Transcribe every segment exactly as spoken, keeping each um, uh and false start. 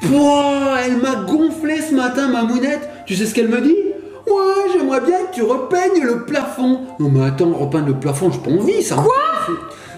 Pouah, elle m'a gonflé ce matin, Mamounette. Tu sais ce qu'elle me dit? Ouais, j'aimerais bien que tu repeignes le plafond. Non mais attends, repeindre le plafond, j'ai pas envie, ça. Quoi? Ah.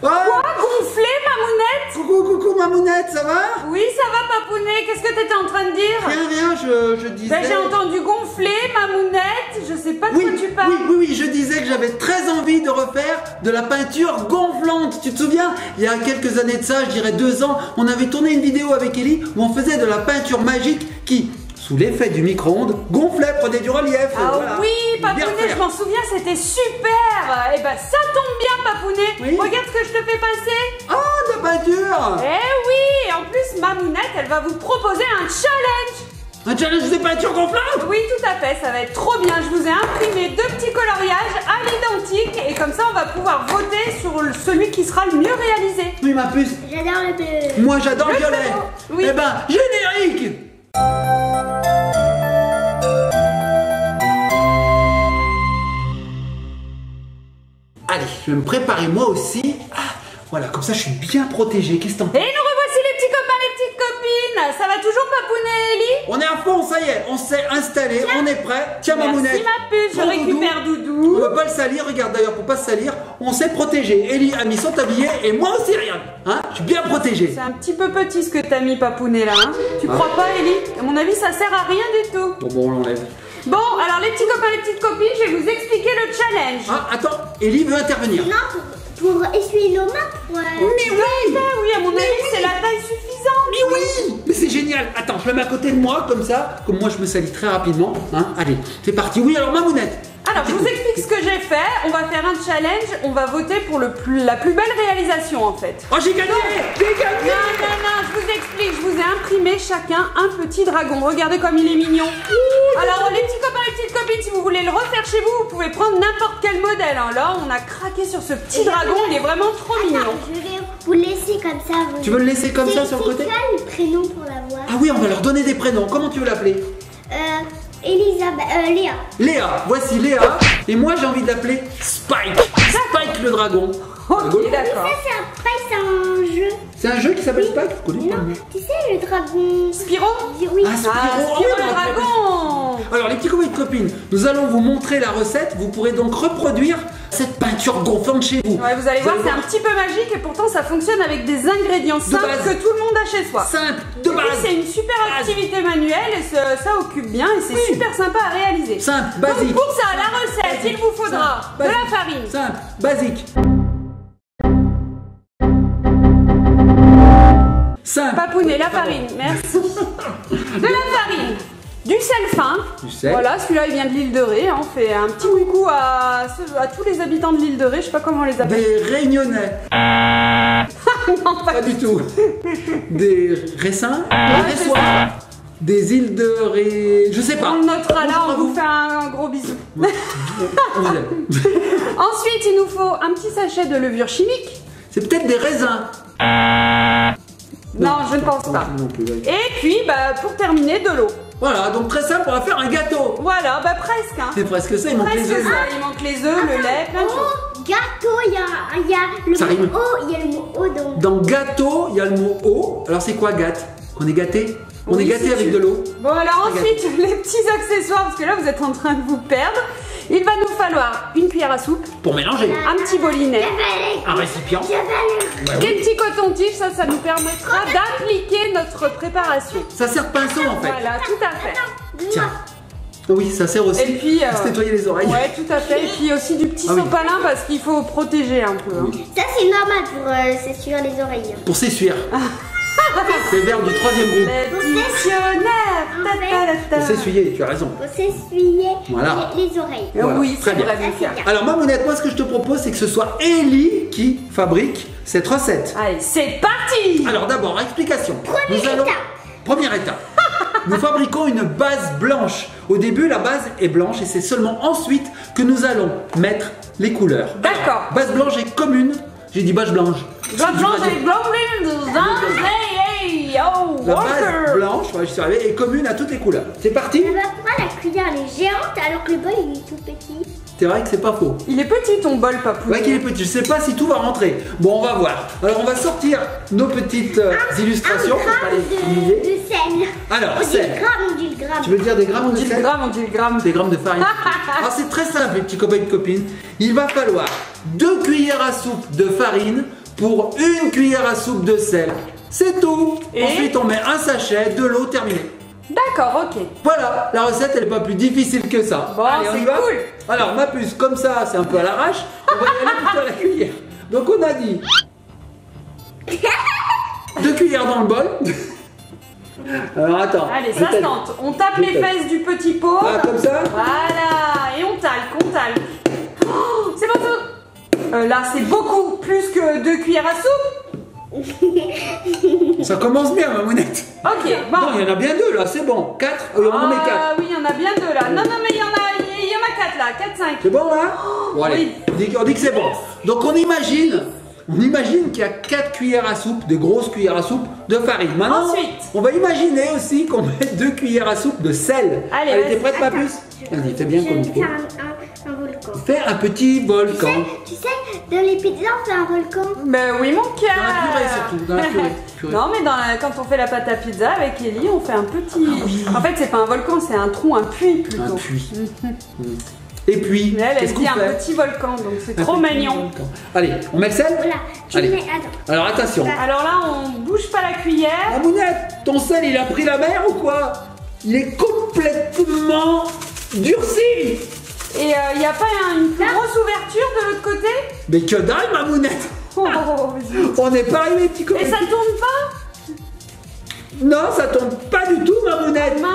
Quoi? Gonflé, Mamounette? Coucou, coucou, Mamounette, ça va? Oui, ça va, Papounet. Qu'est-ce que t'étais en train de dire? Rien, rien, je, je disais... Ben, j'ai entendu gonfler, Mamounette, je sais pas de oui, quoi tu parles. Oui, oui, oui, je disais que j'avais très envie de refaire de la peinture gonflante. Tu te souviens? Il y a quelques années de ça, je dirais deux ans, on avait tourné une vidéo avec Ellie où on faisait de la peinture magique qui... sous l'effet du micro-ondes, gonflait, prenait du relief. Ah voilà. Oui, Papounet, je m'en souviens, c'était super. Et eh ben ça tombe bien, Papounet. Oui. Regarde ce que je te fais passer. Ah, oh, de peinture. Eh oui, et en plus, Mamounette, elle va vous proposer un challenge. Un challenge de peinture gonflante? Oui, tout à fait, ça va être trop bien. Je vous ai imprimé deux petits coloriages à l'identique et comme ça, on va pouvoir voter sur celui qui sera le mieux réalisé. Oui, ma puce. J'adore le bleu. Moi, j'adore le violet. Oui. Eh ben, générique. Allez, je vais me préparer moi aussi. Ah, voilà, comme ça je suis bien protégée. Qu'est-ce que t'en penses? Et nous revoici les petits copains, les petites copines. Ça va toujours, Papounet et Ellie? On est à fond, ça y est, on s'est installé, on est prêt. Tiens, Mamounette. Merci, ma puce, je récupère Doudou. On ne veut pas le salir, regarde d'ailleurs, pour pas se salir, on s'est protégé. Ellie a mis son tablier et moi aussi, regarde. Hein, je suis bien protégée. C'est un petit peu petit ce que t'as mis, Papounet, là. Hein. Tu ah. crois pas, Ellie? À mon avis, ça sert à rien du tout. Bon, bon, on l'enlève. Bon, alors les petits copains, les petites copines, je vais vous expliquer le challenge. Ah, attends, Ellie veut intervenir. Non, pour, pour essuyer nos mains, pour... Euh... Mais oui, oui, oui, à mon avis, oui. C'est la taille suffisante. Mais oui, mais c'est génial. Attends, je le mets à côté de moi, comme ça, comme moi, je me salis très rapidement. Hein. Allez, c'est parti. Oui, alors, Mamounette. Alors, je vous explique ce que j'ai fait. On va faire un challenge. On va voter pour le plus, la plus belle réalisation, en fait. Oh, j'ai gagné! J'ai gagné! Non, non, non, je vous explique. Je vous ai imprimé chacun un petit dragon. Regardez comme il est mignon. Alors, les petits copains, les petites copines, si vous voulez le refaire chez vous, vous pouvez prendre n'importe quel modèle. Là, on a craqué sur ce petit dragon. Il est vraiment trop Attends, mignon. Je vais vous laisser comme ça. Vous... Tu veux le laisser comme ça sur le côté? C'est le prénom pour l'avoir. Ah oui, on va leur donner des prénoms. Comment tu veux l'appeler? Euh... Elisabeth, euh, Léa. Léa, voici Léa. Et moi j'ai envie de l'appeler Spike. Spike le dragon. Ok, d'accord. Mais ça c'est un Spike, c'est un jeu. C'est un jeu qui s'appelle oui. Spike. Tu connais pas? Non, tu sais le dragon. Spyro. Oui. Ah, Spyro, ah, Spyro, oh, Spyro le dragon. Alors les petits copains et copines, nous allons vous montrer la recette. Vous pourrez donc reproduire cette peinture gonflante chez vous. Ouais, vous allez vous voir, c'est un petit peu magique et pourtant ça fonctionne avec des ingrédients simples de que tout le monde a chez soi. Simple, de base. C'est une super base. Activité manuelle et ça, ça occupe bien et c'est oui. super sympa à réaliser. Simple, basique. Donc pour ça, simple, la recette, basique, il vous faudra simple, de basique, la farine. Simple, basique. Simple. Papounet, la farine, merci. De la farine. Du sel fin, du sel. Voilà, celui-là il vient de l'île de Ré, hein. On fait un petit coucou à, à tous les habitants de l'île de Ré, je sais pas comment on les appelle. Des Réunionnais. Non, pas, pas du tout. Des Récins, des, des îles de Ré, je sais pas. On le notera là, on vous fait un, un gros bisou. Ensuite, il nous faut un petit sachet de levure chimique. C'est peut-être des raisins. Non, non, je ne pense pas. Non plus, oui. Et puis, bah, pour terminer, de l'eau. Voilà, donc très simple, on va faire un gâteau. Voilà, bah presque. Hein. C'est presque ça, il manque les œufs. Ah, il manque les œufs, ah, le lait, plein de choses. Gâteau, il y a, y a le ça mot O, il y a le mot O dedans. Dans gâteau, il y a le mot O. Alors c'est quoi gâte? On est gâté? On oui, est gâté avec de l'eau. Bon, alors ensuite, les petits accessoires, parce que là vous êtes en train de vous perdre. Il va nous falloir une cuillère à soupe. Pour mélanger. Un petit bolinet. Un récipient. Des petits cotons-tiges, ça, ça nous permettra d'appliquer notre préparation. Ça sert de pinceau en fait. Voilà, tout à fait. Tiens. Oui, ça sert aussi. Et puis, euh, se nettoyer les oreilles. Ouais, tout à fait. Et puis aussi du petit ah, sopalin oui. parce qu'il faut protéger un peu. Hein. Ça, c'est normal pour euh, s'essuyer les oreilles. Pour s'essuyer. Les verbes du troisième groupe. Le dictionnaire. Pour s'essuyer, tu as raison. Pour s'essuyer voilà. les, les oreilles. Voilà. Oui, très bien. bien. Alors Mamounette, moi ce que je te propose, c'est que ce soit Ellie qui fabrique cette recette. Allez, c'est parti. Alors d'abord, explication. Première allons... étape. Première étape. Nous fabriquons une base blanche. Au début, la base est blanche et c'est seulement ensuite que nous allons mettre les couleurs. D'accord. Base blanche est commune. J'ai dit base blanche. Base blanche est blanche. Oh, la base blanche, ouais, je suis arrivée, est commune à toutes les couleurs. C'est parti. Mais bah, pourquoi la cuillère elle est géante alors que le bol il est tout petit? C'est vrai que c'est pas faux. Il est petit ton bol, Papounet. Ouais, qu'il est petit. Je sais pas si tout va rentrer. Bon, on va voir. Alors, on va sortir nos petites euh, un, illustrations. Un gramme de, de sel. L. Alors, on dit le gramme, on dit le gramme. Tu veux dire des grammes, on dit le gramme, on dit le gramme. Des grammes de farine. Alors c'est très simple, les petits copains et copines. Il va falloir deux cuillères à soupe de farine pour une cuillère à soupe de sel. C'est tout. Et ensuite, on met un sachet, de l'eau, terminée. D'accord, ok. Voilà, la recette, elle n'est pas plus difficile que ça. Bon, c'est cool. Alors, ma puce, comme ça, c'est un peu à l'arrache. On va y aller plutôt à la cuillère. Donc, on a dit... deux cuillères dans le bol. Alors, attends. Allez, ça se tente. On tape les fesses du petit pot. Ah, comme ça. Voilà, et on talque, on talque. Oh, c'est bon, tout. Euh, là, c'est beaucoup plus que deux cuillères à soupe. Ça commence bien, Mamounette. Ok, bon. Non, il y en a bien deux là, c'est bon. Quatre, euh, on en met quatre. Ah oui, il y en a bien deux là. Non, non, mais il y en a, il y en a quatre là, quatre, cinq. C'est bon là. Oh, bon, allez, oui. On dit que c'est bon. Donc on imagine, on imagine qu'il y a quatre cuillères à soupe, des grosses cuillères à soupe de farine. Maintenant, ensuite, on va imaginer aussi qu'on met deux cuillères à soupe de sel. Allez, t'es prête, ma puce? Vas-y, fais bien comme il faut. Faire un petit volcan. Tu sais, tu sais dans les pizzas, on fait un volcan. Mais oui, mon cœur. Dans la purée, surtout. Dans la purée, purée. Non, mais dans la, quand on fait la pâte à pizza avec Ellie, on fait un petit... Ah, oui. En fait, c'est pas un volcan, c'est un trou, un puits plutôt. Un puits. Mmh. Et puis, mais elle, elle dit un petit volcan, donc c'est trop mignon. Allez, on met le sel. Voilà, tu Allez. Mets... Attends. Alors, attention. Alors là, on bouge pas la cuillère. Mamounette, ton sel, il a pris la mer ou quoi? Il est complètement durci. Et il euh, n'y a pas un, une plus grosse ouverture de l'autre côté? Mais que dalle, Mamounette! Oh, on n'est pas arrivé, petit copain. Et ça tourne pas? Non, ça tourne pas du tout, Mamounette. Bon,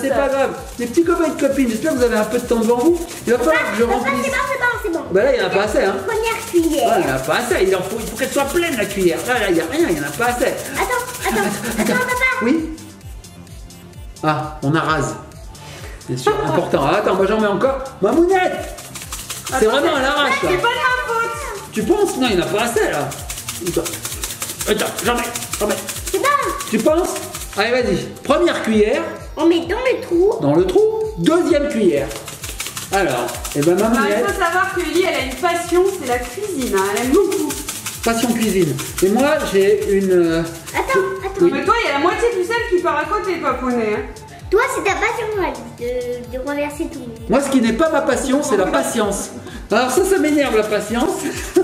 c'est pas grave. Les petits copains et copines, j'espère que vous avez un peu de temps devant vous. Il va falloir ça, que je remplisse. C'est bon, c'est bon, c'est bon. Bah là, il n'y en a pas assez. Hein. Première cuillère. Ah, il n'y en a pas assez. Il en faut, il faut qu'elle soit pleine, la cuillère. Là, là, il n'y a rien, il n'y en a pas assez. Attends, attends, attends, attends, papa. Oui? Ah, on arrase. Bien sûr, important. Ah, attends, moi j'en mets encore. Mamounette! C'est vraiment à l'arrache. C'est pas de ma faute. Tu penses? Non, il n'y en a pas assez là. Attends, j'en mets, j'en mets. C'est bon. Tu penses? Allez, vas-y. Première cuillère. On met dans le trou. Dans le trou. Deuxième cuillère. Alors, et ben Mamounette. Alors, il faut savoir que Ellie, elle a une passion, c'est la cuisine. Hein. Elle aime beaucoup. Passion cuisine. Et moi, j'ai une. Attends, attends. Oui. Mais toi, il y a la moitié du sel qui part à côté, Papounet. Hein. Toi, c'est ta passion de, de renverser tout le monde. Moi, ce qui n'est pas ma passion, c'est la patience. Alors ça, ça m'énerve, la patience. Je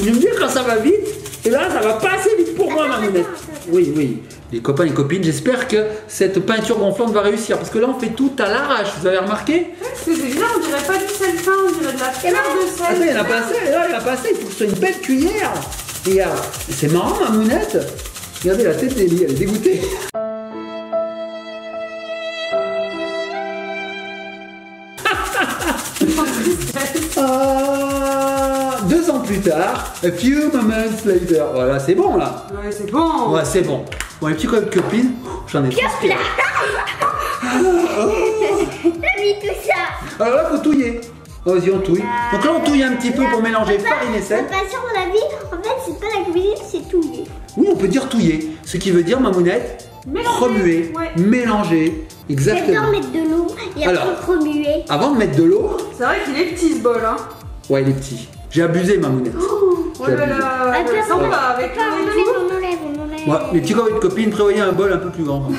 me dis quand ça va vite, et là, ça va pas assez vite pour moi, Mamounette. Oui, oui. Les copains et copines, j'espère que cette peinture gonflante va réussir. Parce que là, on fait tout à l'arrache, vous avez remarqué? C'est bizarre, on dirait pas du sel fin, on dirait de la fleur de sel. Attends, il y en a pas assez, là, il y en a pas assez. Il faut que ce soit une belle cuillère. Regarde, c'est marrant, Mamounette. Regardez la tête d'Ellie, elle est dégoûtée. Ah, deux ans plus tard, a few moments later. Voilà, c'est bon là. Ouais, c'est bon. Ouais, c'est bon. Bon, les petits copines, j'en ai plus. Qu'est-ce que t'as mis tout ça? Alors là, faut touiller. Vas-y, on touille. Euh, Donc là, on touille un petit peu là, pour mélanger papa, farine et sel. Pas sûr, on a dit, en fait, c'est pas la cuisine, c'est touiller. Oui, on peut dire touiller. Ce qui veut dire, Mamounette, remuer, ouais. Mélanger. Exactement. J'adore mettre de l'eau et après remuer. Avant de mettre de l'eau. C'est vrai qu'il est petit ce bol, hein. Ouais, il est petit. J'ai abusé, Mamounette. Oh, oh là là. Attends, on va avec là, on enlève, on enlève, on enlève. Ouais, les petits copains et les copines prévoyaient un bol un peu plus grand. Alors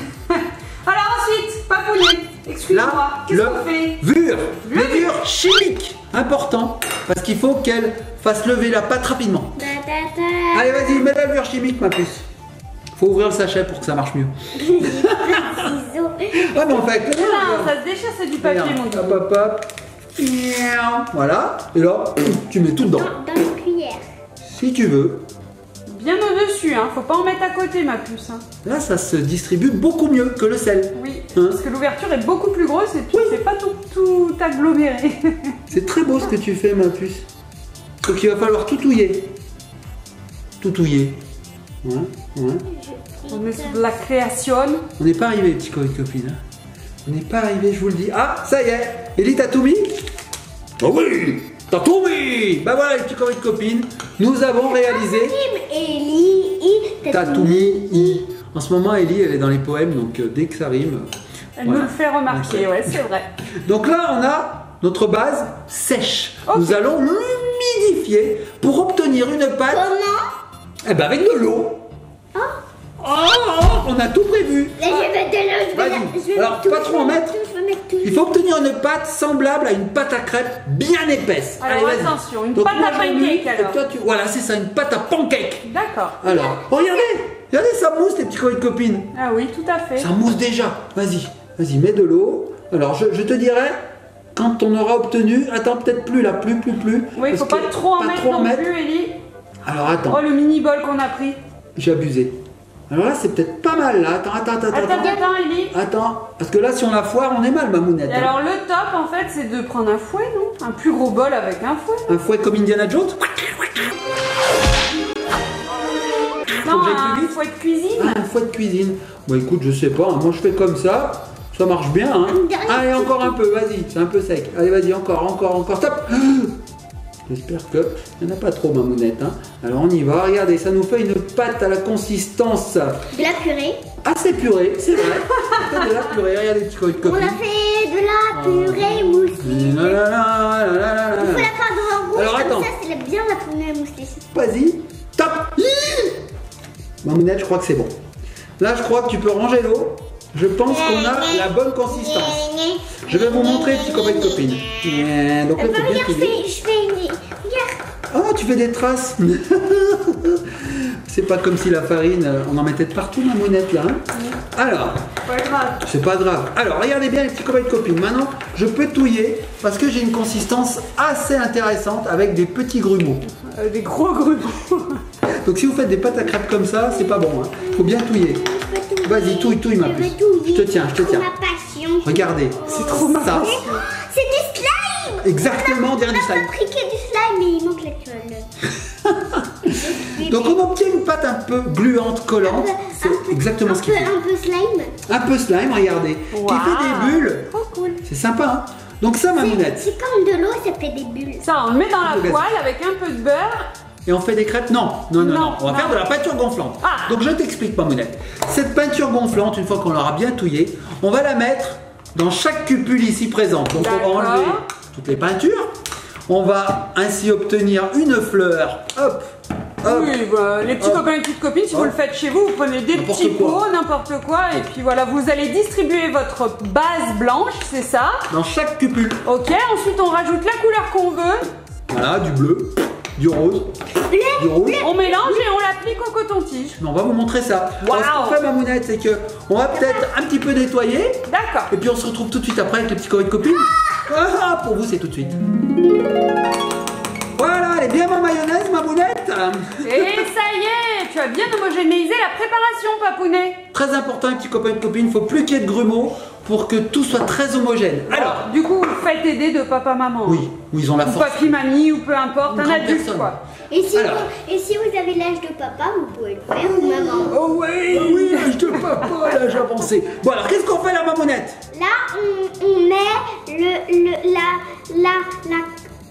ensuite, Papounet, excuse-moi, qu'est-ce qu'on fait? Levure, levure chimique. Important, parce qu'il faut qu'elle fasse lever la pâte rapidement. Da, da, da. Allez, vas-y, mets la levure chimique, ma puce. Faut ouvrir le sachet pour que ça marche mieux. Ah mais on fait avec le non, ça se déchire, c'est du papier, mon gars. Hop, hop, hop. Voilà. Et là, tu mets tout dedans. Dans, dans une cuillère. Si tu veux. Bien au-dessus, hein. Faut pas en mettre à côté, ma puce. Hein. Là, ça se distribue beaucoup mieux que le sel. Oui, hein, parce que l'ouverture est beaucoup plus grosse et puis oui. C'est pas tout, tout aggloméré. C'est très beau ce que tu fais, ma puce. Donc il va falloir tout touiller. Tout touiller. Ouais, ouais. On est sur de la création. On n'est pas arrivé, les petits copains et copines. On n'est pas arrivé, je vous le dis. Ah, ça y est. Ellie, t'as tout mis? Ah oui, t'as tout mis. Bah voilà, les petits copains et copines. Nous avons réalisé. Ellie, t'as tout mis. En ce moment, Ellie, elle est dans les poèmes, donc dès que ça rime. Elle voilà. Nous le fait remarquer, ouais, c'est vrai. Donc là, on a notre base sèche. Okay. Nous allons l'humidifier pour obtenir une pâte. Comment? Eh ben avec de l'eau. Oh. Oh, on a tout prévu. Là, je vais mettre de tout. Alors, pas trop en mettre. Il faut obtenir une pâte semblable à une pâte à crêpes bien épaisse. Alors, allez, attention, une donc, pâte moi, à pancake alors. Toi, tu... Voilà, c'est ça, une pâte à pancake. D'accord. Alors, oh, regardez, regardez, ça mousse, les petits copines. Ah oui, tout à fait. Ça mousse déjà. Vas-y, vas-y, mets de l'eau. Alors, je, je te dirais, quand on aura obtenu... Attends, peut-être plus, là, plus, plus, plus. Oui, il ne faut pas trop en mettre non plus, Ellie. Alors, attends. Oh, le mini-bol qu'on a pris. J'ai abusé. Alors là, c'est peut-être pas mal, là. Attends, attends, attends, attends. Attends, attends, Ellie. Attends, parce que là, si on la foire, on est mal, Mamounette. Et alors, le top, en fait, c'est de prendre un fouet, non? Un plus gros bol avec un fouet. Un fouet comme Indiana Jones? Non, un fouet de cuisine. Ah, un fouet de cuisine. Bon, écoute, je sais pas. Hein. Moi, je fais comme ça. Ça marche bien, hein. Allez, encore un peu, vas-y. C'est un peu sec. Allez, vas-y, encore, encore, encore. Top. J'espère qu'il n'y en a pas trop, Mamounette. Hein. Alors on y va, regardez, ça nous fait une pâte à la consistance. De la purée. Ah, c'est purée, c'est vrai. C'est de la purée, regardez, petits coins de copie. On a fait de la purée moussée. La la la la la. Il faut la peindre en rouge. Alors, attends. Comme ça, c'est bien la purée moussée. Vas-y, top. Mamounette, je crois que c'est bon. Là, je crois que tu peux ranger l'eau. Je pense qu'on a la bonne consistance. Je vais vous montrer, petits copains de copines. Donc là, c'est bien cuit. Je fais une... Oh, tu fais des traces. C'est pas comme si la farine, on en mettait de partout, Mamounette, là. Hein, oui. Alors, c'est pas grave. Alors, regardez bien les petits copains de copines. Maintenant, je peux touiller parce que j'ai une consistance assez intéressante avec des petits grumeaux. Euh, des gros grumeaux. Donc, si vous faites des pâtes à crêpes comme ça, c'est pas bon. Hein. Faut bien touiller. Vas-y, touille, touille, ma puce. Je te tiens, je te tiens. Regardez, c'est trop marrant. C'est du slime. Exactement, derrière du slime. Mais il manque l'actuel. Donc on obtient une pâte un peu gluante, collante. C'est exactement ce qu'il faut. Un peu slime. Un peu slime, regardez. Wow. Qui fait des bulles. Trop cool. C'est sympa, hein. Donc ça, Mamounette. C'est comme de l'eau, ça fait des bulles. Ça, on le met dans la poêle avec un peu de beurre. Et on fait des crêpes. Non, non, non, non. non. On va non. faire de la peinture gonflante. Ah. Donc je t'explique, Mamounette. Cette peinture gonflante, une fois qu'on l'aura bien touillée, on va la mettre dans chaque cupule ici présente. Donc on va enlever toutes les peintures. On va ainsi obtenir une fleur. Hop, hop. Oui, bah, les petits hop. copains et les petites copines, si hop. vous le faites chez vous, vous prenez des petits pots, n'importe quoi. Et puis voilà, vous allez distribuer votre base blanche, c'est ça? Dans chaque cupule. Ok, ensuite on rajoute la couleur qu'on veut. Voilà, du bleu, du rose, du rouge. On mélange et on l'applique au coton-tige. On va vous montrer ça. Wow. Alors, ce qu'on fait, Mamounette, c'est que on va peut-être un petit peu nettoyer. D'accord. Et puis on se retrouve tout de suite après avec les petits copains et copines. Ah, pour vous, c'est tout de suite. Voilà, elle est bien ma mayonnaise, Mamounette. Et ça y est, tu as bien homogénéisé la préparation, Papounet. Très important, petit copain et copine, il faut plus qu'il y ait de grumeaux pour que tout soit très homogène. Alors, du coup, vous faites aider de papa-maman. Oui, ou ils ont la ou force. Ou papi-mamie, ou peu importe, un adulte, personne. quoi. Et si, Alors, vous, et si vous avez l'âge de papa, vous pouvez le faire, ou maman. Oh oui, oui, l'âge de papa, l'âge avancé. Bon, alors, qu'est-ce qu'on fait, la Mamounette? Là, on, on met le, le, la, la, la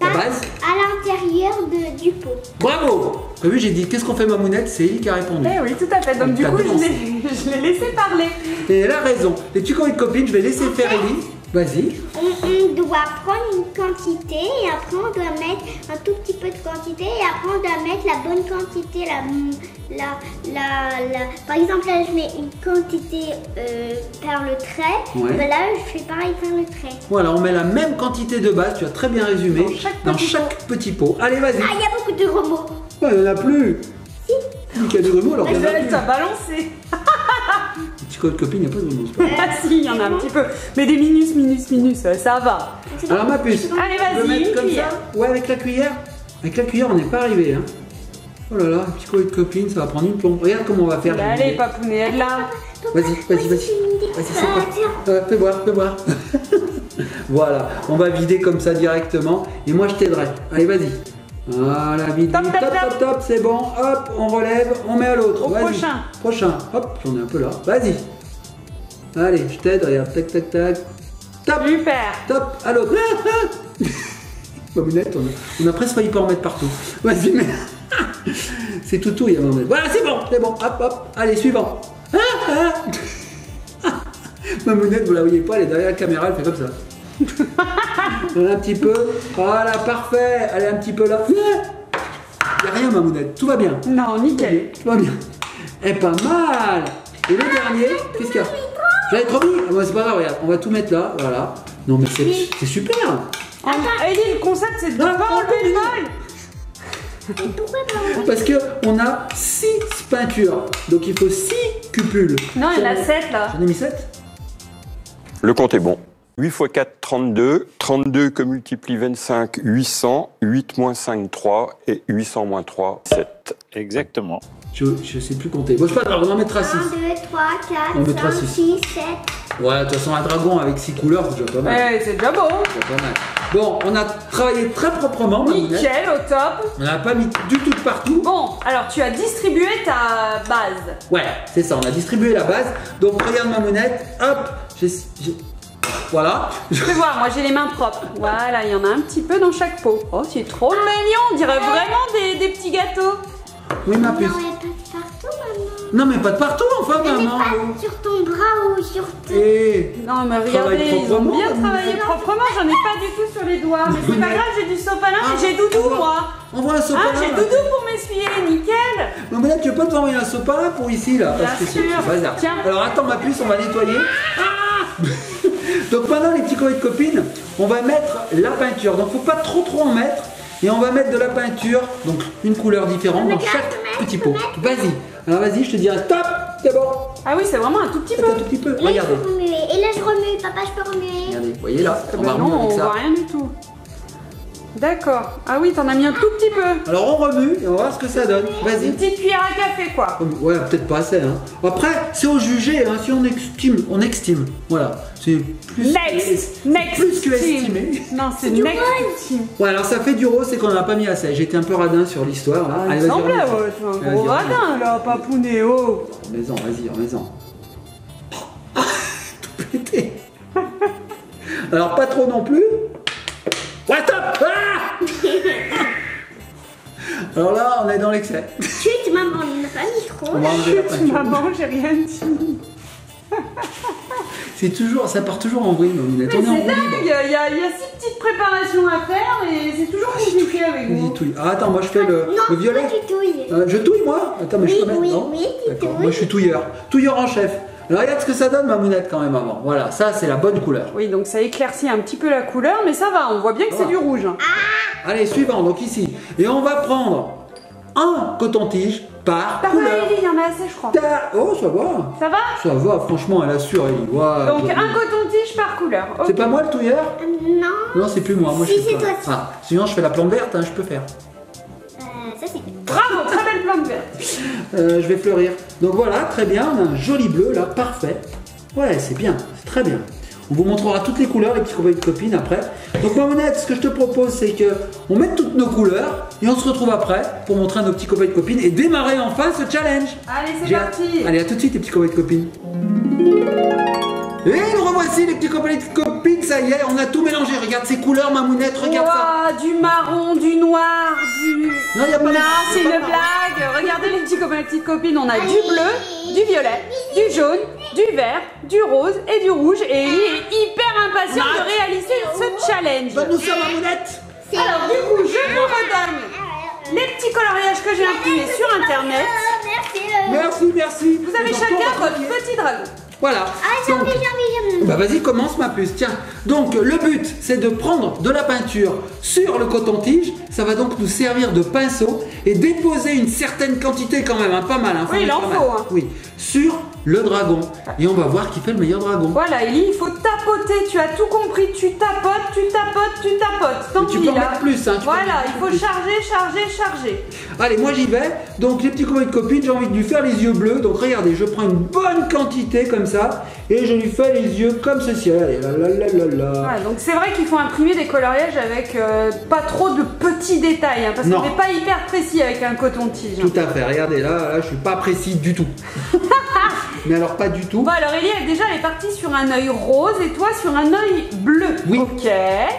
pâte la base. à l'intérieur du pot. Bravo. T'as vu, j'ai dit, qu'est-ce qu'on fait, Mamounette? C'est Ellie qui a répondu. Eh oui, tout à fait. Donc, Donc du coup, je l'ai laissé parler. Et elle a raison. Les petits copains et copines, je vais laisser okay. faire Ellie. Vas-y. On, on doit prendre une quantité et après on doit mettre un tout petit peu de quantité et après on doit mettre la bonne quantité. La, la, la, la. Par exemple, là je mets une quantité euh, par le trait. Ouais. Ben là je fais pareil par le trait. Voilà, on met la même quantité de base, tu as très bien résumé, dans chaque, dans petit, chaque pot. petit pot. Allez, vas-y. Ah, il y a beaucoup de grumeaux. Bah, il n'y en a plus. Si. Il y a des grumeaux alors. Elle t'a balancé. Code copine, il n'y a pas de minus. Ah si, il y en a un petit peu. Mais des minus, minus, minus, ça va. Alors ma puce, allez vas-y, comme ça. Ouais, avec la cuillère. Avec la cuillère, on n'est pas arrivé. Hein. Oh là là, un petit code copine, ça va prendre une plombe. Regarde comment on va faire. Bah, allez, Papounet, là. Vas-y, vas-y, vas-y. Vas-y, c'est quoi? Fais boire, fais boire. Voilà, on va vider comme ça directement. Et moi, je t'aiderai. Allez, vas-y. Voilà, vide, top, top, top, top, top, c'est bon. Hop, on relève, on met à l'autre. Au prochain. Prochain. Hop, j'en ai un peu là. Vas-y. Allez, je t'aide, regarde. Tac, tac, tac. Top. Super. Top, à l'autre. Mamounette, on, on a presque failli pas en mettre partout. Vas-y, mais. C'est tout, tout, il y a un moment. Voilà, c'est bon, c'est bon. Hop, hop. Allez, suivant. Mamounette, vous la voyez pas, elle est derrière la caméra, elle fait comme ça. Un petit peu, voilà, parfait. Allez, un petit peu là. Il n'y a rien, Mamounette, tout va bien. Non, nickel. Tout va bien. Et pas mal. Et le dernier, qu'est-ce qu'il y a? J'avais promis. Ah, bah, c'est pas grave, regarde. On va tout mettre là, voilà. Non mais c'est super. Attends, Ellie, le concept c'est de ne pas enlever le vol. Parce que on a six peintures, donc il faut six cupules. Non, il y en a sept là. J'en ai mis sept. Le compte est bon. huit fois quatre, trente-deux. trente-deux que multiplie vingt-cinq, huit cents. huit moins cinq, trois. Et huit cents moins trois, sept. Exactement. Je, je sais plus compter. Bon, je sais pas, on en mettra six. un, deux, trois, quatre, cinq, six, sept. Ouais, de toute façon, un dragon avec six couleurs, c'est déjà pas mal. Ouais, c'est déjà beau. Déjà pas mal. Bon, on a travaillé très proprement. Nickel, au top. On n'a pas mis du tout de partout. Bon, alors tu as distribué ta base. Ouais, c'est ça, on a distribué la base. Donc, regarde Mamounette. Hop, j'ai... Voilà. Je peux voir, moi j'ai les mains propres. Voilà, il y en a un petit peu dans chaque pot. Oh, c'est trop mignon, on dirait vraiment des, des petits gâteaux. Oui, ma puce. Non mais pas de partout enfin mais maman. Pas sur ton bras ou sur ton... Et... Non mais regardez, ils ont bien travaillé proprement, j'en ai pas du tout sur les doigts. Mais c'est pas grave, j'ai du sopalin ah, et j'ai doudou va... moi. On voit un sopalin. Ah j'ai doudou pour m'essuyer, nickel. Non mais là tu veux pas t'envoyer un sopalin pour ici là parce que c'est bazar. Tiens. Alors attends ma puce, on va nettoyer. Ah Donc maintenant les petits copains de copines, on va mettre la peinture. Donc faut pas trop trop en mettre. Et on va mettre de la peinture, donc une couleur différente dans chaque petit pot. Vas-y, alors vas-y, je te dis un stop, c'est bon. Ah oui, c'est vraiment un tout petit peu. Un tout petit peu, regardez. Et là je remue, papa je peux remuer. Regardez, vous voyez là, on va remuer avec ça. Non, on voit rien du tout. D'accord, ah oui, t'en as mis un tout petit peu. Alors on remue et on va voir ce que ça donne. Vas-y. Une petite cuillère à café quoi. Ouais, peut-être pas assez. Hein. Après, c'est au jugé, hein. Si on estime, on estime. Voilà. C'est plus, next, next plus que estimé. Non, c'est du next. Ouais, alors ça fait du rose, c'est qu'on n'en a pas mis assez. J'étais un peu radin sur l'histoire. Ah, allez, il semblait, ouais, c'est un gros radin là, Papounet. Oh. Remets-en, vas-y, remets-en. Oh. Tout pété. Alors pas trop non plus. Ouais, top. Ah. Alors là, on est dans l'excès. Chut, maman, on n'a pas mis trop. Chut, maman, j'ai rien dit. C'est toujours, ça part toujours en vrille. Mais c'est dingue, il y, y a six petites préparations à faire et c'est toujours compliqué avec vous. Ah, attends, moi je fais le, non, le violet. Moi, tu touilles. Euh, je touille moi. Attends, mais oui, je peux oui, mettre. Oui, oui, moi je suis touilleur, touilleur en chef. Alors regarde ce que ça donne Mamounette quand même avant. Voilà, ça c'est la bonne couleur. Oui, donc ça éclaircit un petit peu la couleur, mais ça va, on voit bien que voilà. C'est du rouge. Hein. Ah. Allez, suivant, donc ici. Et on va prendre un coton-tige. Par Par couleur. Ellie, il y en a assez, je crois. Oh, ça va. Ça va. Ça va, franchement, elle assure, Ellie. Wow, donc, un coton-tige par couleur. Okay. C'est pas moi le touilleur euh, Non. Non, c'est plus moi. moi si, je c'est toi. Ah, sinon, je fais la plante verte, hein, je peux faire. Euh, ça, c'est bravo, très belle plante verte. euh, je vais fleurir. Donc, voilà, très bien. On a un joli bleu, là, parfait. Ouais, c'est bien, c'est très bien. On vous montrera toutes les couleurs, les petits copains et copines après. Donc Mamounette, ce que je te propose, c'est que on mette toutes nos couleurs et on se retrouve après pour montrer à nos petits copains et copines et démarrer enfin ce challenge. Allez, c'est parti. Allez, à tout de suite les petits copains et copines. Et nous revoici les petits copains et copines, ça y est, on a tout mélangé. Regarde ces couleurs, Mamounette, regarde wow, ça. Du marron, du noir, du... Non, y a pas non, c'est une blague. Regardez les petits copains et petites copines, on a Allez. du bleu, du violet, du jaune, du vert, du rose et du rouge. Et Ellie est hyper impatiente de réaliser ce challenge. Donne-nous ça, Mamounette. Alors du coup, je vous redonne les petits coloriages que j'ai imprimés sur internet. Merci, merci. Vous avez chacun votre petit dragon. Voilà. Ah, j'ai envie, j'ai envie, j'ai envie. Bah vas-y, commence ma puce, tiens. Donc le but, c'est de prendre de la peinture sur le coton-tige. Ça va donc nous servir de pinceau et déposer une certaine quantité quand même, hein, pas mal. Hein, oui, il en faut. Hein. Oui, sur le dragon. Et on va voir qui fait le meilleur dragon. Voilà, Ellie, il faut tapoter. Tu as tout compris. Tu tapotes, tu tapotes, tu tapotes. Tant pis, tu peux en mettre plus. Hein, voilà, il faut plus. charger, charger, charger. Allez, moi j'y vais. Donc les petits copains et copines, j'ai envie de lui faire les yeux bleus. Donc regardez, je prends une bonne quantité comme ça. Ça, et je lui fais les yeux comme ceci. Allez, là, là, là, là, là. Ouais, donc c'est vrai qu'il faut imprimer des coloriages avec euh, pas trop de petits détails hein, parce qu'on n'est pas hyper précis avec un coton-tige. Tout à fait, regardez là, là je suis pas précis du tout. Mais alors pas du tout. Bon alors Ellie elle, déjà elle est partie sur un œil rose et toi sur un œil bleu. Oui. Ok.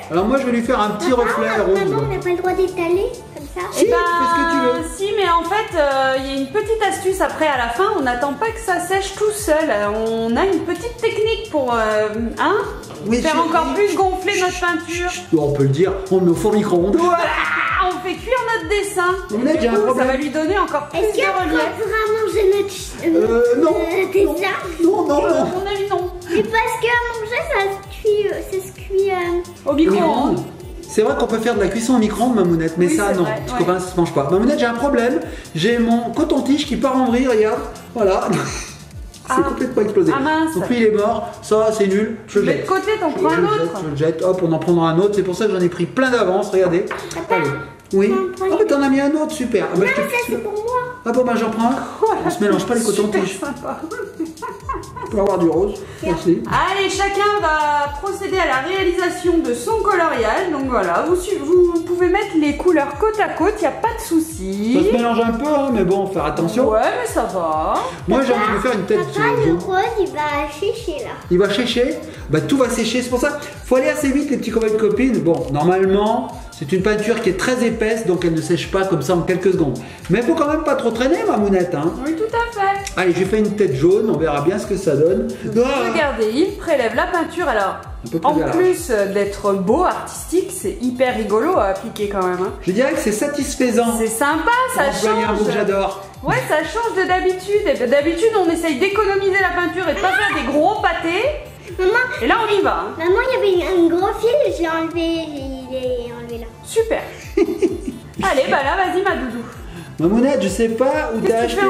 Alors moi je vais lui faire un petit ah, reflet ah, rose. Maman, on n'a pas le droit d'étaler comme ça. Si, et ben, fais ce que tu veux. Si mais en fait il euh, y a une petite astuce après à la fin. On n'attend pas que ça sèche tout seul. On a une petite technique pour euh, hein oui, faire encore plus gonfler notre peinture. On peut le dire. On met au four micro-ondes. On fait cuire notre dessin. On a déjà un problème. Ça va lui donner encore plus de relief. Est-ce qu'on pourra manger notre euh, non. Euh, non, non, non, non. On a eu non. Au micro-ondes. C'est vrai qu'on peut faire de la cuisson au micro-ondes, Mamounette, mais oui, ça non, vrai, petit ouais. copain, ça se mange pas. Mamounette, j'ai un problème, j'ai mon coton-tige qui part en vrille, regarde, voilà. C'est ah, complètement explosé. Ah mince. Donc lui il est mort, ça c'est nul, je le jette. Mais de côté, t'en prends un autre. Je le jette, hop, on en prendra un autre, c'est pour ça que j'en ai pris plein d'avance, regardez. Attends. Allez. Oui. Oh, mais t'en as mis un autre, super. Ah, bah, non, je ça c'est pour moi. Ah bon, bah j'en prends un. Voilà, on se mélange pas les cotons-tiges. On peut avoir du rose. Merci. Allez, chacun va procéder à la réalisation de son coloriage. Donc voilà, vous, vous pouvez mettre les couleurs côte à côte, il n'y a pas de souci. Ça se mélange un peu, hein, mais bon, faire attention. Ouais, mais ça va. Moi, j'ai envie de faire une tête. Papa, le rose, il va sécher là. Il va sécher. Bah tout va sécher, c'est pour ça. Faut aller assez vite, les petits copains et copines. Bon, normalement, c'est une peinture qui est très épaisse, donc elle ne sèche pas comme ça en quelques secondes. Mais il faut quand même pas trop traîner, Mamounette. Hein. Oui, tout à fait. Allez, j'ai fait une tête jaune, on verra bien ce que ça donne. Donc, ah regardez, il prélève la peinture. Alors, plus en galère. plus d'être beau, artistique, c'est hyper rigolo à appliquer quand même. Hein. Je dirais que c'est satisfaisant. C'est sympa, ça change. Employer un mot que j'adore. Ouais, ça change de d'habitude. D'habitude, on essaye d'économiser la peinture et de pas faire des gros pâtés. Maman, et là on y va. Hein. Maman, il y avait un gros fil, je l'ai enlevé, je l'ai enlevé là. Super. Allez, bah là, vas-y ma doudou. Mamounette, je sais pas où t'as acheté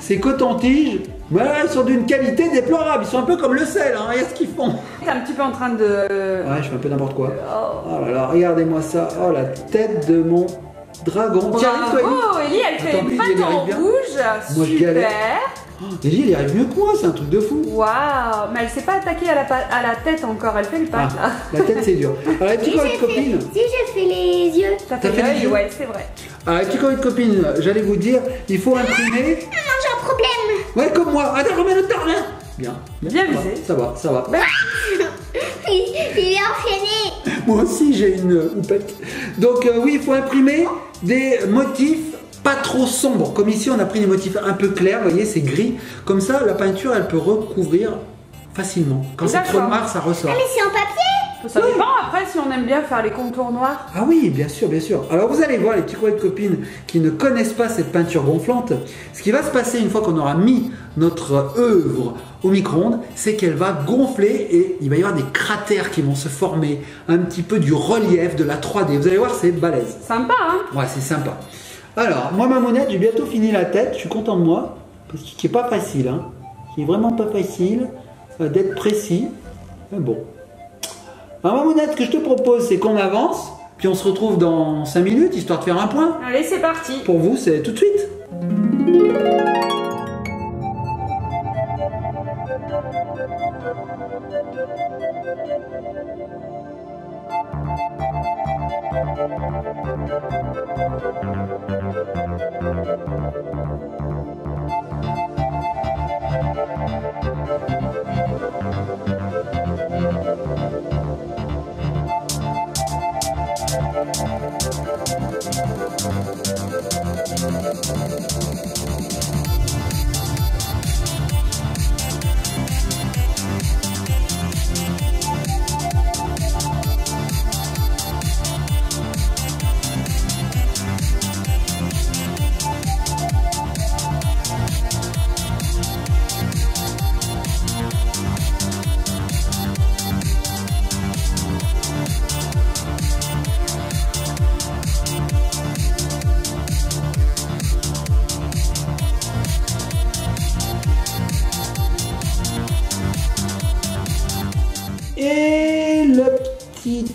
ces cotons-tiges. Voilà, ils sont d'une qualité déplorable. Ils sont un peu comme le sel, hein. Regarde ce qu'ils font. T'es un petit peu en train de... Ouais, je fais un peu n'importe quoi. Oh là là, regardez-moi ça. Oh, la tête de mon dragon. Bravo, toi, oh, Ellie, elle fait une peinte en rouge. Moi, super. Ellie, elle y arrive mieux que moi, c'est un truc de fou. Waouh, mais elle s'est pas attaquée à la, à la tête encore, elle fait le pas. Ah, la tête c'est dur. Alors les petits copains et copines. Si j'ai fait les yeux. T'as fait, fait les yeux, ouais, c'est vrai. Alors les petits copains et copines, j'allais vous dire, il faut imprimer. Ah, non, j'ai un problème. Ouais, comme moi. Attends, remets le temps là. Bien. Bien visé. Ça va, ça va. Ah, il est enchaîné. Moi aussi j'ai une houppette. Donc euh, oui, il faut imprimer des motifs pas trop sombre, comme ici on a pris des motifs un peu clairs, vous voyez c'est gris, comme ça la peinture elle peut recouvrir facilement, quand c'est trop noir ça ressort. Ah mais c'est en papier. Ça oui. dépend après si on aime bien faire les contours noirs. Ah oui bien sûr, bien sûr. Alors vous allez voir les petits copains et copines qui ne connaissent pas cette peinture gonflante, ce qui va se passer une fois qu'on aura mis notre œuvre au micro-ondes, c'est qu'elle va gonfler et il va y avoir des cratères qui vont se former, un petit peu du relief, de la trois D, vous allez voir c'est balèze. Sympa hein. Ouais c'est sympa. Alors, moi, Mamounette, j'ai bientôt fini la tête, je suis content de moi, parce que c'est pas facile, hein. C'est vraiment pas facile euh, d'être précis, mais bon. Alors, Mamounette, ce que je te propose, c'est qu'on avance, puis on se retrouve dans cinq minutes, histoire de faire un point. Allez, c'est parti. Pour vous, c'est tout de suite.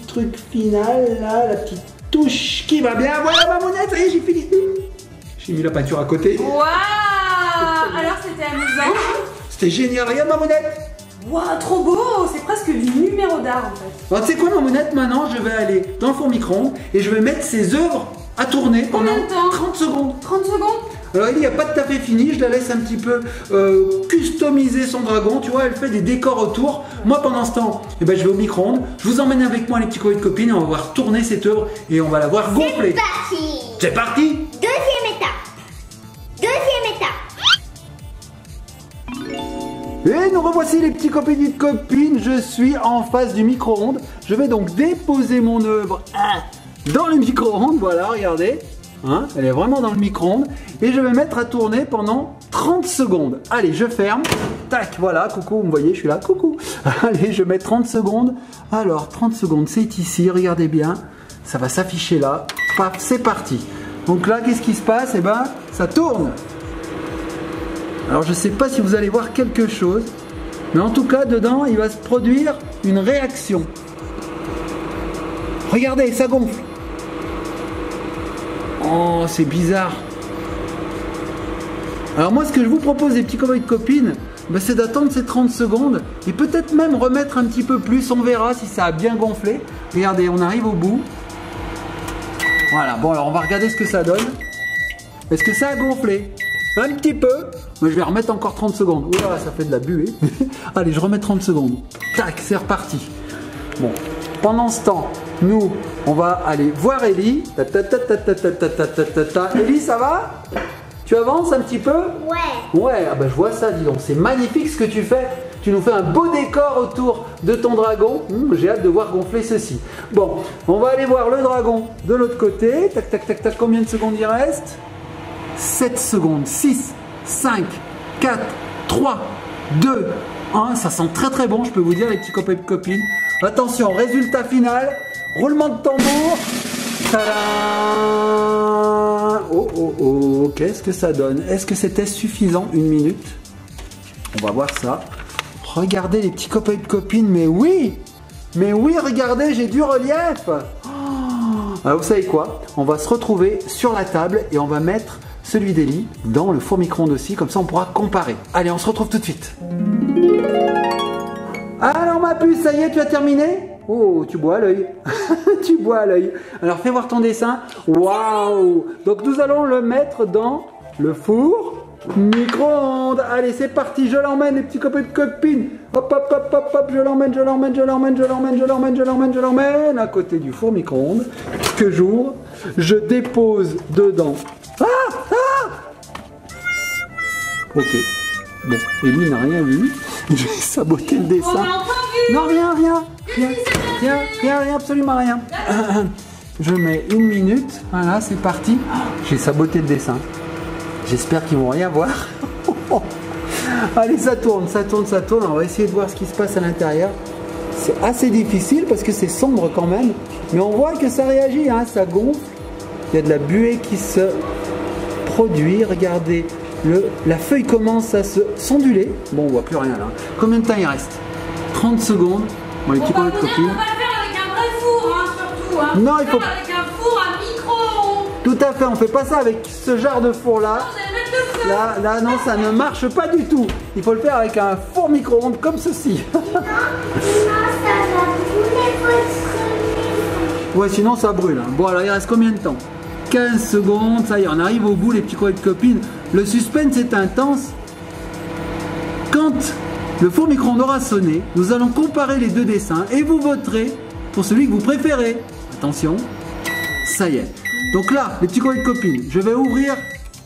Truc final, là, la petite touche qui va bien. Voilà, Mamounette, ça y est, j'ai fini. J'ai mis la peinture à côté. Waouh! Alors, c'était amusant. C'était génial. Regarde, Mamounette. Waouh, trop beau. C'est presque du numéro d'art, en fait. Alors, tu sais quoi, Mamounette, maintenant, je vais aller dans le four micro-ondes et je vais mettre ses œuvres à tourner pendant trente secondes. trente secondes? Alors Ellie n'a pas tout à fait fini, je la laisse un petit peu euh, customiser son dragon, tu vois, elle fait des décors autour. Moi pendant ce temps, eh ben, je vais au micro-ondes, je vous emmène avec moi les petits copains et copines et on va voir tourner cette œuvre et on va la voir gonfler. C'est parti. C'est parti. Deuxième étape. Deuxième étape. Et nous revoici les petits copains et copines, je suis en face du micro-ondes. Je vais donc déposer mon œuvre dans le micro-ondes, voilà, regardez. hein, elle est vraiment dans le micro-ondes, et je vais mettre à tourner pendant trente secondes. Allez, je ferme, tac, voilà, coucou, vous me voyez, je suis là, coucou. Allez, je mets trente secondes, alors trente secondes, c'est ici, regardez bien, ça va s'afficher là, paf, c'est parti. Donc là, qu'est-ce qui se passe? Eh ben, ça tourne. Alors, je ne sais pas si vous allez voir quelque chose, mais en tout cas, dedans, il va se produire une réaction. Regardez, ça gonfle. Oh, c'est bizarre. Alors moi, ce que je vous propose, les petits cow-boys de copines, ben, c'est d'attendre ces trente secondes et peut-être même remettre un petit peu plus. On verra si ça a bien gonflé. Regardez, on arrive au bout. Voilà, bon, alors on va regarder ce que ça donne. Est-ce que ça a gonflé? Un petit peu. Mais je vais remettre encore trente secondes. Ouh là, ça fait de la buée. Allez, je remets trente secondes. Tac, c'est reparti. Bon, pendant ce temps, nous, on va aller voir Ellie. Ta ta ta ta ta ta ta ta ta. Ellie, ça va? Tu avances un petit peu? Ouais. Ouais, ah bah je vois ça, dis donc. C'est magnifique ce que tu fais. Tu nous fais un beau décor autour de ton dragon. Hum, j'ai hâte de voir gonfler ceci. Bon, on va aller voir le dragon de l'autre côté. Tac, tac, tac, tac. Combien de secondes il reste? sept secondes. six, cinq, quatre, trois, deux, un. Ça sent très très bon, je peux vous dire, les petits copains et copines. Attention, résultat final. Roulement de tambour. Tadam! Oh oh oh, qu'est-ce que ça donne? Est-ce que c'était suffisant? Une minute. On va voir ça. Regardez les petits copains et copines, mais oui! Mais oui, regardez, j'ai du relief! Oh. Alors vous savez quoi? On va se retrouver sur la table et on va mettre celui d'Ellie dans le four micro-ondes aussi, comme ça on pourra comparer. Allez, on se retrouve tout de suite. Alors ma puce, ça y est, tu as terminé? Oh, tu bois à l'œil. Tu bois à l'œil. Alors fais voir ton dessin. Waouh! Donc nous allons le mettre dans le four micro-ondes. Allez, c'est parti, je l'emmène, les petits copains et copines. Hop, hop, hop, hop, hop, je l'emmène, je l'emmène, je l'emmène, je l'emmène, je l'emmène, je l'emmène, je l'emmène. À côté du four micro-ondes, que j'ouvre, je dépose dedans. Ah! Ah! Ok. Bon, Ellie n'a rien vu. J'ai saboté le dessin. On a encore vu. Non, rien, rien. Rien, rien, rien, rien, absolument rien. Je mets une minute. Voilà, c'est parti. J'ai saboté le dessin. J'espère qu'ils vont rien voir. Allez, ça tourne, ça tourne, ça tourne. On va essayer de voir ce qui se passe à l'intérieur. C'est assez difficile parce que c'est sombre quand même. Mais on voit que ça réagit, hein, ça gonfle. Il y a de la buée qui se produit. Regardez, le, la feuille commence à se s'onduler. Bon, on voit plus rien là. Combien de temps il reste? trente secondes. Bon, les petits copains et copines. On va le faire avec un vrai four, hein, surtout. Hein. Non, il faut. Faire avec un four à micro. Tout à fait, on fait pas ça avec ce genre de four là. Non, là, là, non, ça ne marche pas du tout. Il faut le faire avec un four micro-ondes comme ceci. Sinon, sinon, ça va. Ouais, sinon ça brûle. Hein. Bon, alors il reste combien de temps? quinze secondes. Ça y est, on arrive au bout, les petits copains et copines. Le suspense est intense. Quand le four micro-ondes aura sonné, nous allons comparer les deux dessins et vous voterez pour celui que vous préférez. Attention, ça y est. Donc là, les petits copains et copines, je vais ouvrir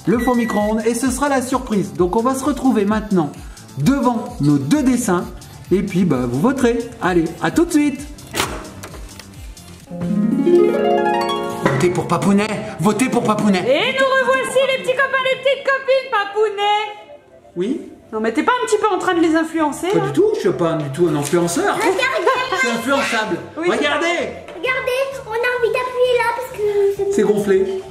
le four micro-ondes et ce sera la surprise. Donc on va se retrouver maintenant devant nos deux dessins et puis bah, vous voterez. Allez, à tout de suite. Votez pour Papounet, votez pour Papounet. Et nous revoici les petits copains, les petites copines, Papounet. Oui. Non mais t'es pas un petit peu en train de les influencer? Pas hein. Du tout, je suis pas du tout un influenceur. Regardez. Je suis influençable. Oui. Regardez. Regardez, on a envie d'appuyer là parce que... C'est gonflé.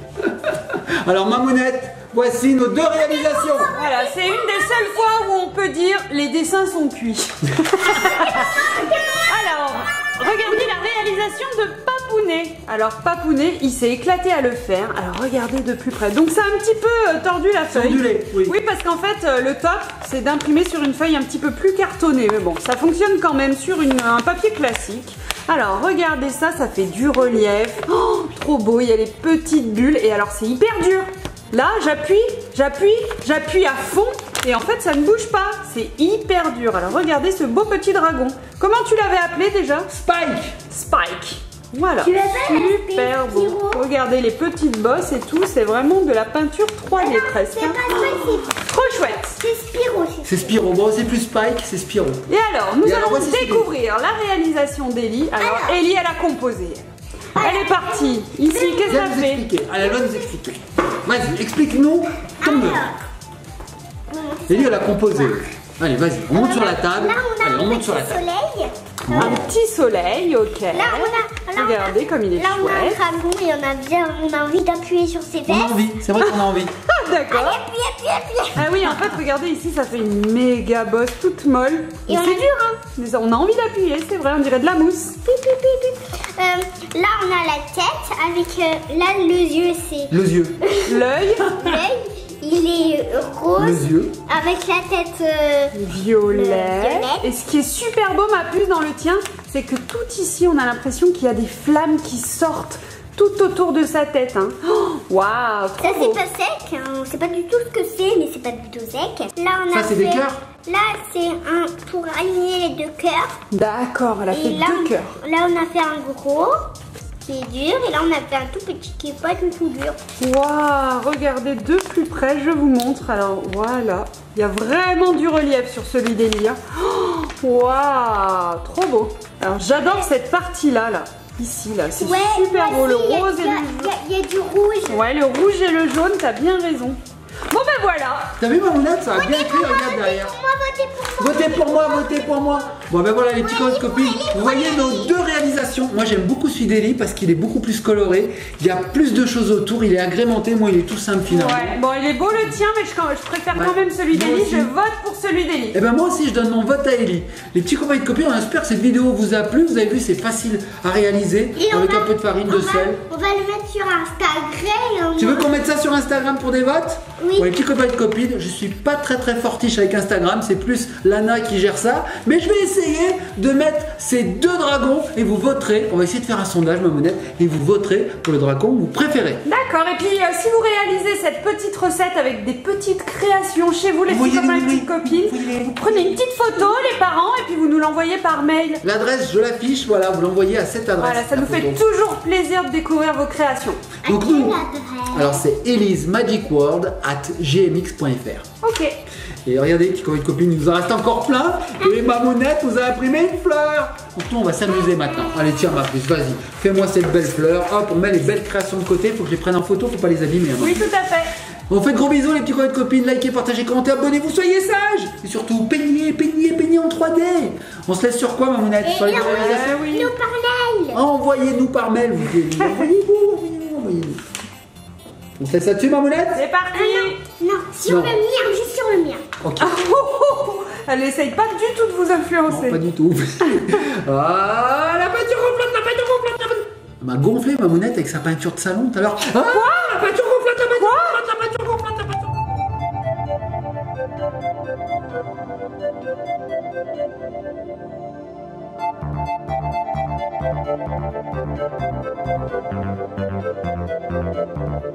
Alors Mamounette, voici nos deux réalisations. Voilà, c'est une des seules fois où on peut dire les dessins sont cuits. Alors, regardez la réalisation de Papounet. Alors Papounet, il s'est éclaté à le faire. Alors regardez de plus près. Donc ça a un petit peu tordu la feuille. Tordulé, oui. Oui, parce qu'en fait le top, c'est d'imprimer sur une feuille un petit peu plus cartonnée. Mais bon, ça fonctionne quand même sur une, un papier classique. Alors regardez ça, ça fait du relief. Oh, trop beau, il y a les petites bulles. Et alors c'est hyper dur. Là, j'appuie, j'appuie, j'appuie à fond. Et en fait, ça ne bouge pas. C'est hyper dur. Alors, regardez ce beau petit dragon. Comment tu l'avais appelé déjà? Spike. Spike. Voilà. Tu super beau. Bon. Regardez les petites bosses et tout. C'est vraiment de la peinture trois D non, presque. Pas oh, trop chouette. C'est Spyro. C'est Spyro. Bon, c'est plus Spike, c'est Spyro. Et alors, nous et allons alors, découvrir la réalisation d'Ellie. Alors, alors, Ellie, elle a composé. Elle est partie. Ici, qu'est-ce que ça fait? Elle va nous expliquer. Vas-y, explique-nous ton œuvre. Ellie, elle a composé. Allez, vas-y, on monte sur la table. Là, on a Allez, on monte sur la table. Soleil. Ouais. Un petit soleil, ok. Là, on a, là, regardez on a, comme il est là, chouette. Là, on a un dragon et on a, bien, on a envie d'appuyer sur ses fesses. On a envie, c'est vrai qu'on a envie. D'accord. Appuie, appuie, appuie. Ah oui, en fait, regardez ici, ça fait une méga bosse toute molle. Et, et on est dur, hein. On a envie d'appuyer, c'est vrai, on dirait de la mousse. Pi, pi, pi, pi. Euh, là, on a la tête avec. Euh, là, le yeux, c'est. Le yeux. L'œil. L'œil. Il est rose, les yeux. Avec la tête euh, violet. violette. Et ce qui est super beau, ma puce, dans le tien, c'est que tout ici, on a l'impression qu'il y a des flammes qui sortent tout autour de sa tête. Hein. Waouh, wow, ça, c'est pas sec. Hein. On sait pas du tout ce que c'est, mais c'est pas du tout sec. Là, on ça, a fait... des cœurs. Là, c'est un pour aligner les deux cœurs. D'accord, elle a et fait là, deux cœurs. On... Là, on a fait un gros... qui est dur, et là on a fait un tout petit qui est pas du tout dur. Waouh, regardez de plus près, je vous montre. Alors voilà, il y a vraiment du relief sur celui d'Ellie. Waouh, trop beau. Alors j'adore cette partie là, là. Ici, là, c'est ouais, super beau, le rose et le jaune. Il y, y a du rouge. Ouais, le rouge et le jaune, t'as bien raison. Bon ben voilà. T'as vu Mamounette, ça a votez bien écrit, regarde derrière. Votez pour moi, votez pour moi. Bon ben voilà les petits ouais, copines, vous voyez nos deux réalisations. Moi j'aime beaucoup celui d'Ellie parce qu'il est beaucoup plus coloré. Il y a plus de choses autour, il est agrémenté, moi il est tout simple finalement. Ouais. Bon il est beau le tien, mais je, je préfère ouais. quand même celui d'Ellie, je vote pour celui d'Ellie. Et ben moi aussi je donne mon vote à Ellie. Les petits copains de copines, on espère que cette vidéo vous a plu. Vous avez vu, c'est facile à réaliser et avec va, un peu de farine, de sel. On va le mettre sur Instagram. Tu veux qu'on mette ça sur Instagram pour des votes? Oui. Bon, les petits copains de copines, je suis pas très très fortiche avec Instagram, c'est plus Lana qui gère ça, mais je vais essayer de mettre ces deux dragons et vous voterez. On va essayer de faire un sondage, Mamounette, et vous voterez pour le dragon que vous préférez. D'accord, et puis euh, si vous réalisez cette petite recette avec des petites créations chez vous, les petits oui, copains et oui, petites copines, oui. vous prenez une petite photo, les parents, et puis vous nous l'envoyez par mail. L'adresse, je l'affiche, voilà, vous l'envoyez à cette adresse. Voilà, ça nous fait toujours plaisir de découvrir vos créations. Donc nous, alors c'est Ellie's Magic World at gmx point fr. Ok. Et regardez, petit copain de copine, il nous en reste encore plein. Et Mamounette nous a imprimé une fleur. Donc nous, on va s'amuser maintenant. Allez, tiens, ma puce, vas-y. Fais-moi cette belle fleur. Hop, on met les belles créations de côté. Faut que je les prenne en photo, faut pas les abîmer. Hein, oui, tout à fait. On fait de gros bisous, les petits copains de copines. Likez, partagez, commentez, abonnez-vous, soyez sages. Et surtout, peignez, peignez, peignez en trois D. On se laisse sur quoi, Mamounette? Sur les réalisations. Oui. Nous par mail. Envoyez-nous par mail. Vous envoyez-vous, envoyez-nous, envoyez-nous. On se laisse là-dessus, Mamounette? C'est parti! Ah non, non, sur non. le mien, juste sur le mien. Ok. Ah, oh, oh, oh. Elle essaye pas du tout de vous influencer. Non, pas du tout. Ah, la peinture gonflante, la peinture gonflante, la peinture. Elle m'a gonflé, Mamounette, avec sa peinture de salon tout à l'heure. Quoi? La peinture gonflante, la peinture gonflante, la peinture gonflante, la peinture gonflante.